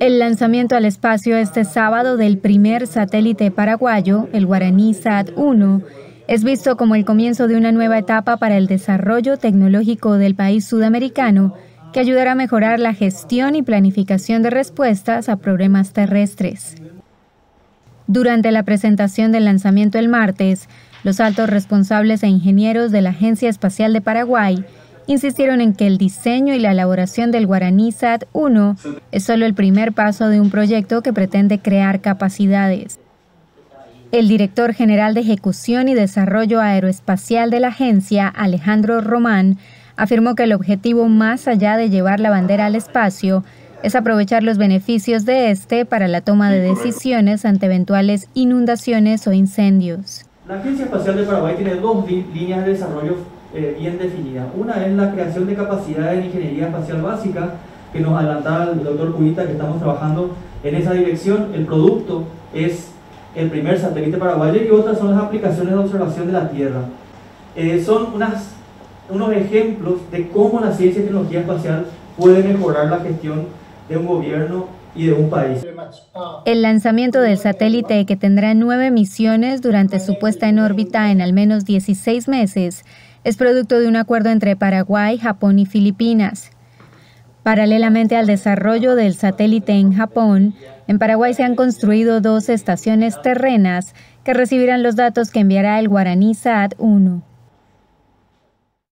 El lanzamiento al espacio este sábado del primer satélite paraguayo, el Guaranisat-1, es visto como el comienzo de una nueva etapa para el desarrollo tecnológico del país sudamericano, que ayudará a mejorar la gestión y planificación de respuestas a problemas terrestres. Durante la presentación del lanzamiento el martes, los altos responsables e ingenieros de la Agencia Espacial de Paraguay insistieron en que el diseño y la elaboración del Guaranisat-1 es solo el primer paso de un proyecto que pretende crear capacidades. El director general de Ejecución y Desarrollo Aeroespacial de la agencia, Alejandro Román, afirmó que el objetivo más allá de llevar la bandera al espacio es aprovechar los beneficios de este para la toma de decisiones ante eventuales inundaciones o incendios. La Agencia Espacial de Paraguay tiene dos líneas de desarrollo bien definidas. Una es la creación de capacidades en ingeniería espacial básica, que nos adelantaba el doctor Puguita, que estamos trabajando en esa dirección. El producto es el primer satélite paraguayo, y otras son las aplicaciones de observación de la Tierra. Son unos ejemplos de cómo la ciencia y tecnología espacial puede mejorar la gestión de un gobierno y de un país. El lanzamiento del satélite, que tendrá 9 misiones durante su puesta en órbita en al menos 16 meses, es producto de un acuerdo entre Paraguay, Japón y Filipinas. Paralelamente al desarrollo del satélite en Japón, en Paraguay se han construido 2 estaciones terrenas que recibirán los datos que enviará el Guaranisat-1.